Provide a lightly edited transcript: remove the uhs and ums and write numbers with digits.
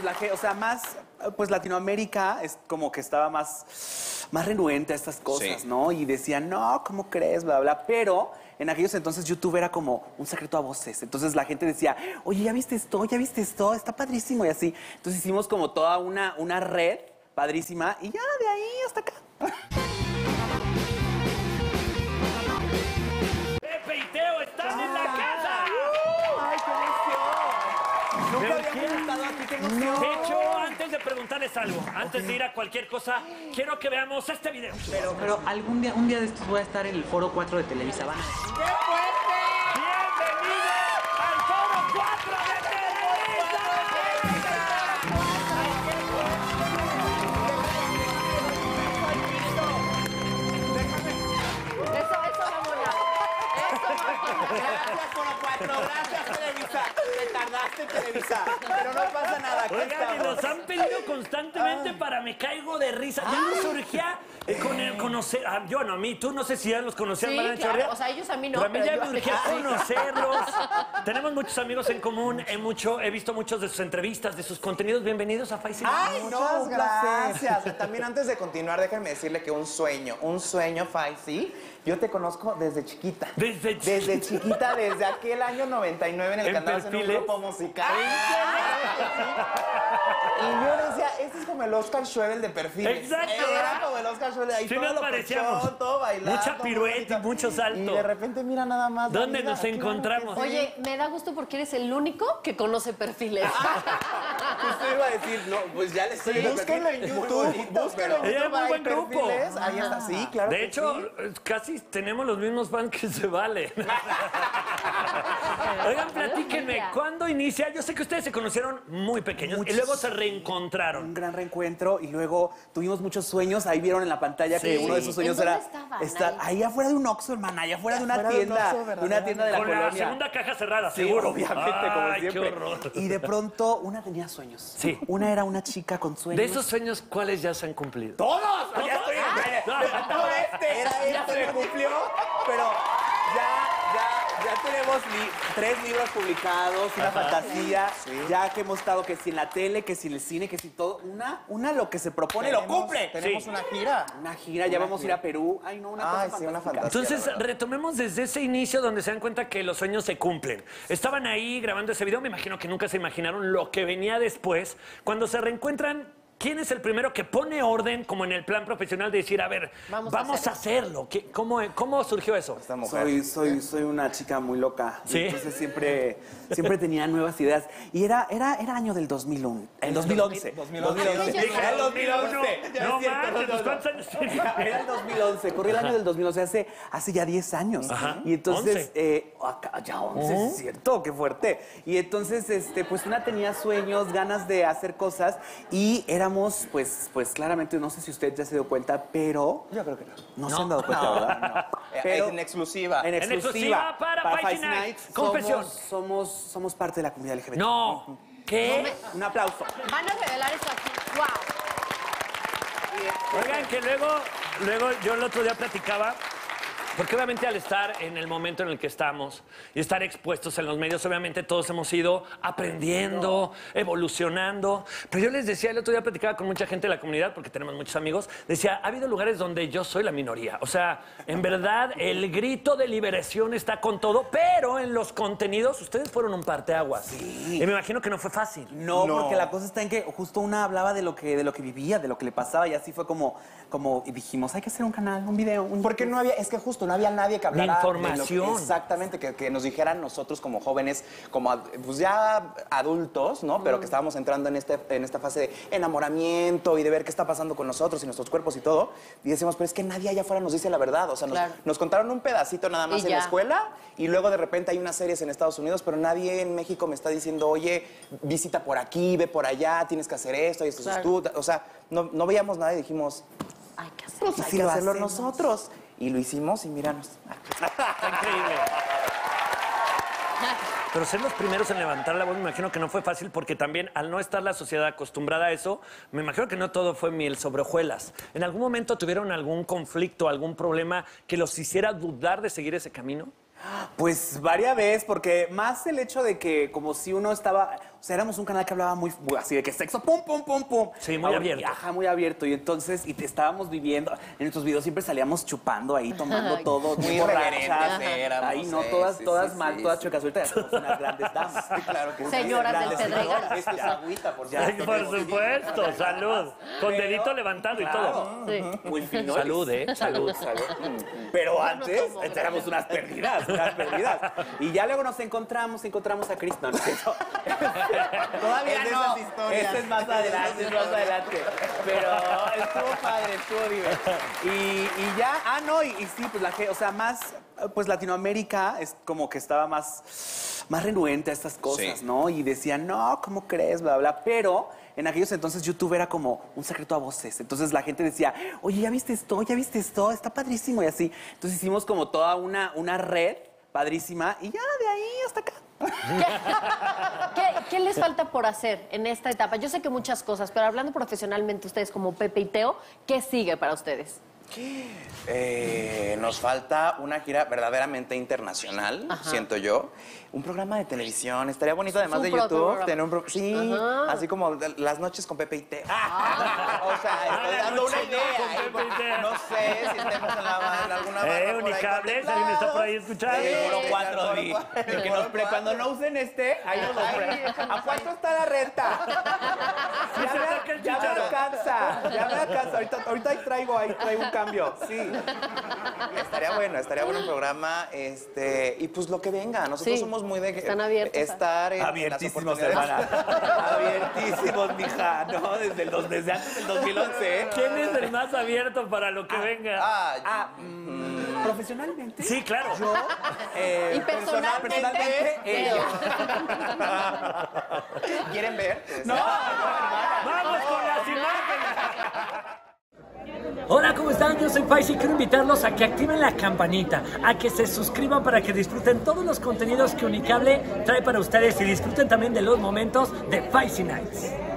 pues la gente, o sea, más, pues Latinoamérica es como que estaba más renuente a estas cosas, sí, ¿no? Y decían, no, ¿cómo crees? Bla, bla, bla. Pero en aquellos entonces YouTube era como un secreto a voces. Entonces la gente decía, oye, ya viste esto, está padrísimo y así. Entonces hicimos como toda una red padrísima y ya de ahí hasta acá. Pepe y Teo están en la casa. ¡Ay, qué emoción! Nunca había preguntado aquí, qué emoción. De hecho, antes de preguntarles algo, antes de ir a cualquier cosa, quiero que veamos este video. Pero algún día, un día de estos voy a estar en el Foro 4 de Televisa. ¡Qué fuerte! ¡Bienvenidos al Foro 4 de Televisa! Gracias, Foro 4. Gracias, Televisa. Te tardaste, Televisa. Pero no pasa nada. Oigan, nos han pedido constantemente para Me Caigo de Risa. Ya nos surgía con el conocer. Yo no, a mí. Tú no sé si ya los conocían. Sí, claro. O sea, ellos a mí no. Pero a mí ya me urgía conocerlos. Tenemos muchos amigos en común. He visto muchos de sus entrevistas, de sus contenidos. Bienvenidos a Faisy Nights. Ay, no, gracias. También antes de continuar, déjenme decirle que un sueño, Faisy. Yo te conozco desde chiquita. ¿Desde chiquita? Desde chiquita, desde aquel año 99 en el canal en un grupo musical. Y yo decía, este es como el Oscar Schwebel de Perfiles. Exacto. Era como el Oscar Schwebel. Ahí sí todo nos parecíamos. Cochón, todo bailando. Mucha pirueta, mucho salto. Y de repente, mira nada más. ¿Dónde mira, nos encontramos? Oye, me da gusto porque eres el único que conoce Perfiles. Usted iba a decir, no, pues ya les estoy. Sí, búsquenlo en YouTube. Búsquenlo en YouTube. Era muy buen grupo. Ahí está, sí, claro. De hecho, casi tenemos los mismos fans que se valen. Oigan, platíquenme, ¿cuándo inicia? Yo sé que ustedes se conocieron muy pequeños. Muchos, y luego se reencontraron. Un gran reencuentro y luego tuvimos muchos sueños. Ahí vieron en la pantalla sí, que uno de esos sueños era estar ahí afuera de un Oxxo, hermana, allá afuera de una tienda. De una tienda de la colonia. Con la segunda caja cerrada, sí, seguro. Obviamente, ay, como siempre. Qué horror. Y de pronto, una tenía sueños. Sí. Una era una chica con sueños. De esos sueños, ¿cuáles ya se han cumplido? ¡Todos! ¿Todos? Ya estoy era cumplió, pero ya tenemos tres libros publicados, una fantasía, sí, ya que hemos estado que si en la tele, que si en el cine, que si todo, una lo que se propone lo cumple. Tenemos sí, una gira, ya vamos a ir a Perú. Ay, no, una fantasía. Entonces, retomemos desde ese inicio donde se dan cuenta que los sueños se cumplen. Estaban ahí grabando ese video, me imagino que nunca se imaginaron lo que venía después, cuando se reencuentran. ¿Quién es el primero que pone orden, como en el plan profesional, de decir, a ver, vamos a hacerlo? ¿Cómo surgió eso? Esta mujer. Soy una chica muy loca. ¿Sí? Entonces siempre tenía nuevas ideas. Y era año del 2001. El 2011. 2011. Era el 2011. No manches, ¿cuántos años tenía? Era el 2011. Corrí el año del 2011, hace ya 10 años. Ajá. Y entonces... 11. Ya 11, es cierto, qué fuerte. Y entonces, pues una tenía sueños, ganas de hacer cosas y era pues claramente, no sé si usted ya se dio cuenta, pero... Yo creo que no. No se han dado cuenta, ¿verdad? No. Pero en exclusiva. En exclusiva para Faisy Nights. Confesión. Somos parte de la comunidad LGBT. No. ¿Qué? No, un aplauso. Van a revelar eso aquí. ¡Wow! Oigan, que luego yo el otro día platicaba... Porque obviamente al estar en el momento en el que estamos y estar expuestos en los medios, obviamente todos hemos ido aprendiendo, evolucionando. Pero yo les decía, el otro día platicaba con mucha gente de la comunidad, porque tenemos muchos amigos, decía, ha habido lugares donde yo soy la minoría. O sea, en verdad, el grito de liberación está con todo, pero en los contenidos ustedes fueron un parteaguas. Sí. Y me imagino que no fue fácil. No, porque la cosa está en que justo una hablaba de lo que vivía, de lo que le pasaba, y así fue como y dijimos, hay que hacer un canal, un video. Porque no había, es que justo no había nadie que hablara. La información. Exactamente, que nos dijeran nosotros como jóvenes, como pues ya adultos, ¿no? Pero que estábamos entrando en esta fase de enamoramiento y de ver qué está pasando con nosotros y nuestros cuerpos y todo. Y decimos, pero es que nadie allá afuera nos dice la verdad. O sea, nos contaron un pedacito nada más en la escuela y luego de repente hay unas series en Estados Unidos, pero nadie en México me está diciendo, oye, visita por aquí, ve por allá, tienes que hacer esto y esto es tú. O sea, no veíamos nada y dijimos, hay que hacerlo, pues hay que hacerlo nosotros. Y lo hicimos y míranos. Increíble. Pero ser los primeros en levantar la voz, me imagino que no fue fácil porque también al no estar la sociedad acostumbrada a eso, me imagino que no todo fue miel sobre hojuelas. ¿En algún momento tuvieron algún conflicto, algún problema que los hiciera dudar de seguir ese camino? Pues varias veces, porque más el hecho de que como si uno estaba... O sea, éramos un canal que hablaba muy así de que sexo, pum, pum, pum, pum. Sí, muy abierto. Ajá, muy abierto. Y entonces, y te estábamos viviendo. En nuestros videos siempre salíamos chupando ahí, tomando todo. Muy borrachas. Ahí, no, todas mal, todas chocas. Ahorita somos unas grandes damas. Sí, claro que sí. Señoras del Pedregal. Esto es agüita, por supuesto. Por supuesto, salud. Con dedito levantado y todo. Muy fino. Salud, ¿eh? Salud, salud. Pero antes éramos unas perdidas, Y ya luego nos encontramos a Cristo. Todavía no. Este es más adelante, Pero estuvo padre, estuvo divertido. Y ya, y sí, pues o sea, más, pues Latinoamérica es como que estaba más renuente a estas cosas, sí, ¿no? Y decían, no, ¿cómo crees? Bla, bla, bla. Pero en aquellos entonces YouTube era como un secreto a voces. Entonces la gente decía, oye, ¿ya viste esto? ¿Ya viste esto? Está padrísimo y así. Entonces hicimos como toda una red padrísima y ya de ahí hasta acá. ¿Qué les falta por hacer en esta etapa? Yo sé que muchas cosas, pero hablando profesionalmente ustedes como Pepe y Teo, ¿qué sigue para ustedes? Nos falta una gira verdaderamente internacional, siento yo. Un programa de televisión. Estaría bonito, además de YouTube, tener un programa. Sí, así como las noches con Pepe y Teo. O sea, estoy dando una idea. No sé si estemos en alguna barra. Unicable, alguien está por ahí escuchando. Seguro 4D. Cuando no usen este, ahí nos lo ofrecen. ¿A cuánto está la renta? Ya me alcanza. Ahorita traigo un cambio. Sí. Estaría bueno un programa. Y pues lo que venga. Nosotros somos muy de están abiertos, estar en abiertísimos, hermana. Abiertísimos, mija, ¿no? Desde antes del 2011. ¿Quién es el más abierto para lo que venga? ¿Profesionalmente? Sí, claro. Yo. Y personalmente ellos. ¿Quieren ver? ¡Vamos con las imágenes! Hola, ¿cómo están? Yo soy Faisy y quiero invitarlos a que activen la campanita, a que se suscriban para que disfruten todos los contenidos que Unicable trae para ustedes y disfruten también de los momentos de Faisy Nights.